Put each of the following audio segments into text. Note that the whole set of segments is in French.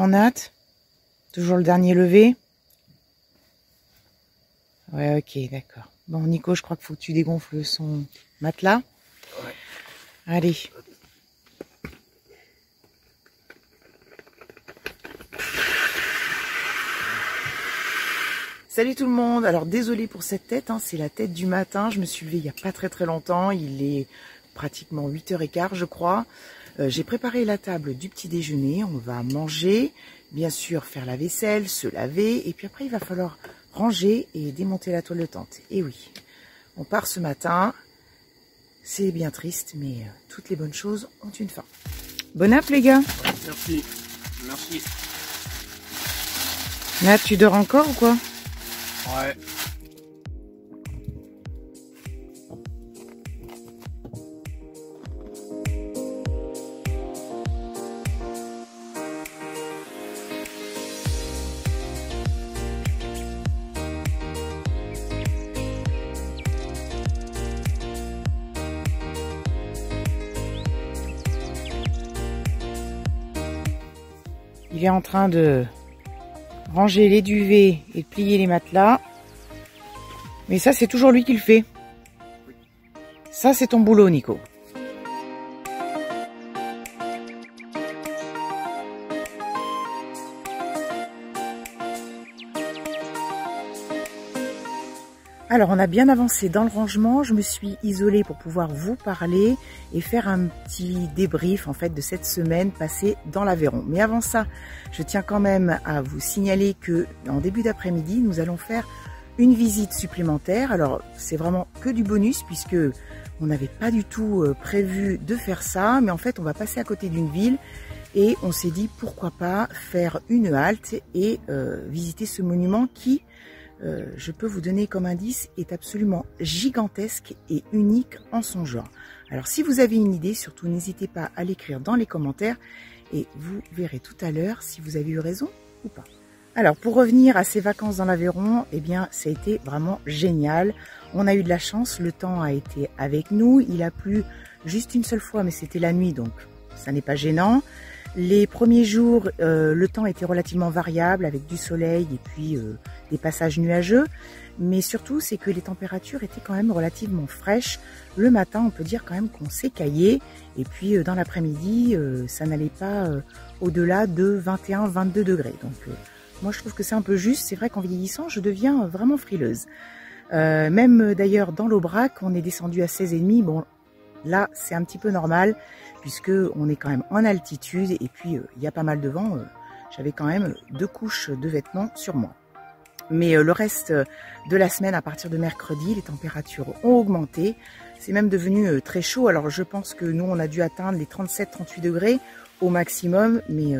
grande hâte. Toujours le dernier lever. Ouais, ok, d'accord. Bon, Nico, je crois qu'il faut que tu dégonfles son matelas. Ouais. Allez. Salut tout le monde. Alors, désolé pour cette tête, hein, c'est la tête du matin. Je me suis levée il n'y a pas très longtemps. Il est pratiquement 8h15, je crois. J'ai préparé la table du petit déjeuner. On va manger, bien sûr, faire la vaisselle, se laver. Et puis après, il va falloir ranger et démonter la toile de tente. Et oui, on part ce matin. C'est bien triste, mais toutes les bonnes choses ont une fin. Bon app, les gars. Merci. Merci. Là, tu dors encore ou quoi? Ouais. Il est en train de ranger les duvets et de plier les matelas. Mais ça, c'est toujours lui qui le fait. Ça, c'est ton boulot, Nico. Alors, on a bien avancé dans le rangement. Je me suis isolée pour pouvoir vous parler et faire un petit débrief en fait de cette semaine passée dans l'Aveyron. Mais avant ça, je tiens quand même à vous signaler que en début d'après-midi, nous allons faire une visite supplémentaire. Alors, c'est vraiment que du bonus puisque on n'avait pas du tout prévu de faire ça, mais en fait, on va passer à côté d'une ville et on s'est dit pourquoi pas faire une halte et visiter ce monument qui je peux vous donner comme indice, est absolument gigantesque et unique en son genre. Alors si vous avez une idée, surtout n'hésitez pas à l'écrire dans les commentaires et vous verrez tout à l'heure si vous avez eu raison ou pas. Alors pour revenir à ces vacances dans l'Aveyron, eh bien ça a été vraiment génial. On a eu de la chance, le temps a été avec nous, il a plu juste une seule fois mais c'était la nuit donc ça n'est pas gênant. Les premiers jours, le temps était relativement variable avec du soleil et puis des passages nuageux. Mais surtout, c'est que les températures étaient quand même relativement fraîches. Le matin, on peut dire quand même qu'on s'écaillait. Et puis, dans l'après-midi, ça n'allait pas au-delà de 21-22 degrés. Donc, moi, je trouve que c'est un peu juste. C'est vrai qu'en vieillissant, je deviens vraiment frileuse. Même d'ailleurs, dans l'Aubrac, on est descendu à 16,5. Bon, là, c'est un petit peu normal, puisque on est quand même en altitude et puis il y a pas mal de vent. J'avais quand même deux couches de vêtements sur moi. Mais le reste de la semaine, à partir de mercredi, les températures ont augmenté. C'est même devenu très chaud. Alors je pense que nous, on a dû atteindre les 37-38 degrés au maximum, mais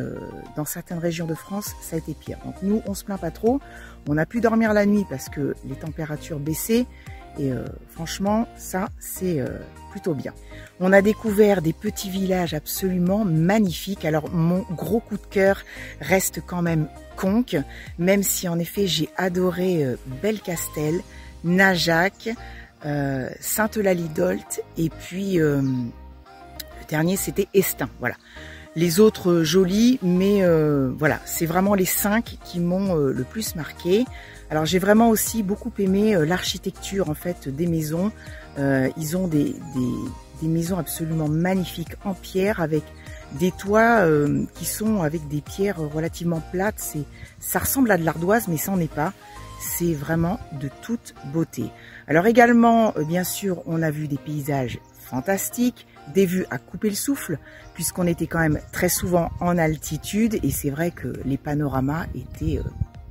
dans certaines régions de France, ça a été pire. Donc nous, on se plaint pas trop. On a pu dormir la nuit parce que les températures baissaient. Et franchement, ça, c'est plutôt bien. On a découvert des petits villages absolument magnifiques. Alors, mon gros coup de cœur reste quand même Conques, même si, en effet, j'ai adoré Belcastel, Najac, Sainte-Eulalie-d'Olt et puis le dernier, c'était Esteing, voilà. Les autres jolis, mais voilà, c'est vraiment les 5 qui m'ont le plus marqué. Alors j'ai vraiment aussi beaucoup aimé l'architecture en fait des maisons. Ils ont des maisons absolument magnifiques en pierre avec des toits qui sont avec des pierres relativement plates. Ça ressemble à de l'ardoise mais ça n'en est pas. C'est vraiment de toute beauté. Alors également, bien sûr, on a vu des paysages fantastiques, des vues à couper le souffle, puisqu'on était quand même très souvent en altitude et c'est vrai que les panoramas étaient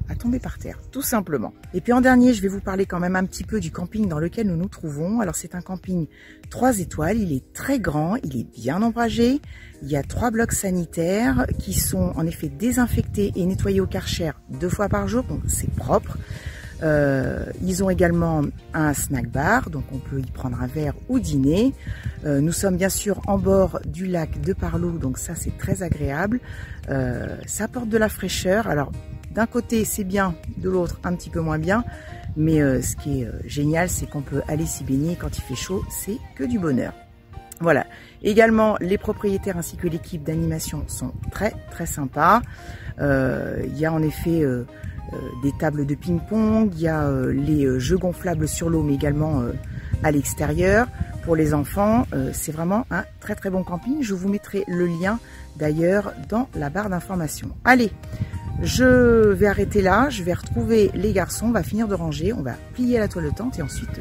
à tomber par terre, tout simplement. Et puis en dernier, je vais vous parler quand même un petit peu du camping dans lequel nous nous trouvons. Alors c'est un camping 3 étoiles, il est très grand, il est bien ombragé, il y a 3 blocs sanitaires qui sont en effet désinfectés et nettoyés au Karcher 2 fois par jour, donc c'est propre. Ils ont également un snack bar, donc on peut y prendre un verre ou dîner. Nous sommes bien sûr en bord du lac de Parlo, donc ça c'est très agréable. Ça apporte de la fraîcheur, alors d'un côté c'est bien, de l'autre un petit peu moins bien, mais ce qui est génial c'est qu'on peut aller s'y baigner quand il fait chaud, c'est que du bonheur. Voilà. Également, les propriétaires ainsi que l'équipe d'animation sont très sympas. Il y a en effet des tables de ping-pong, il y a les jeux gonflables sur l'eau, mais également à l'extérieur. Pour les enfants, c'est vraiment un très bon camping. Je vous mettrai le lien d'ailleurs dans la barre d'information. Allez, je vais arrêter là, je vais retrouver les garçons, on va finir de ranger, on va plier la toile de tente et ensuite,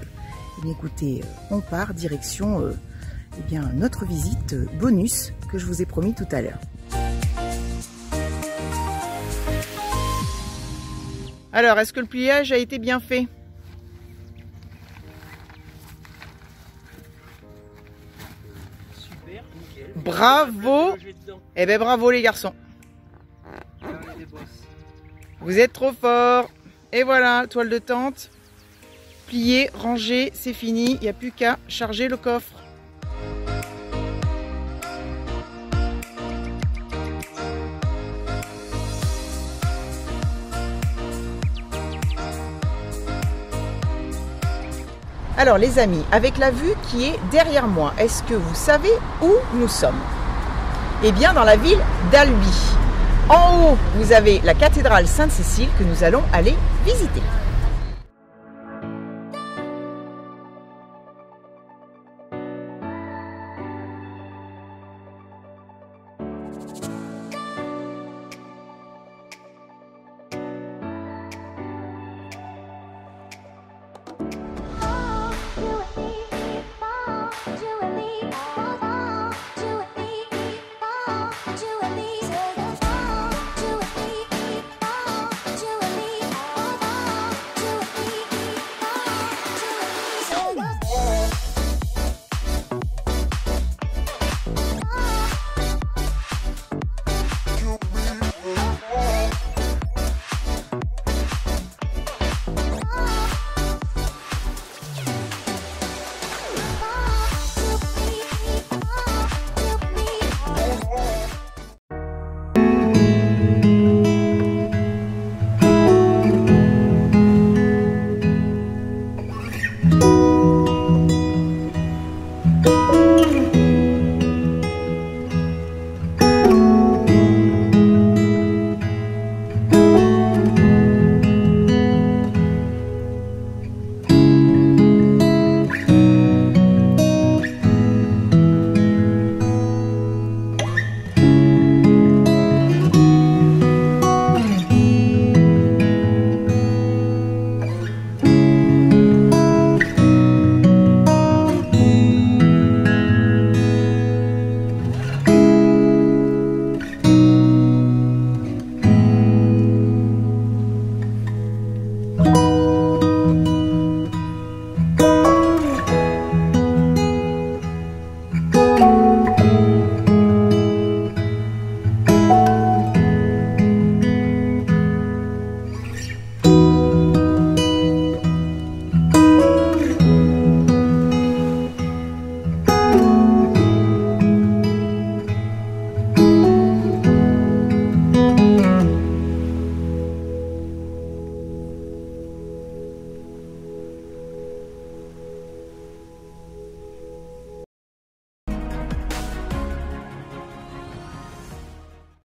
écoutez, on part direction eh bien, notre visite bonus que je vous ai promis tout à l'heure. Alors, est-ce que le pliage a été bien fait? Super, nickel. Bravo. Eh bien, bravo les garçons. Vous êtes trop forts. Et voilà, toile de tente. Plier, ranger, c'est fini. Il n'y a plus qu'à charger le coffre. Alors les amis, avec la vue qui est derrière moi, est-ce que vous savez où nous sommes? Eh bien dans la ville d'Albi. En haut, vous avez la cathédrale Sainte-Cécile que nous allons aller visiter.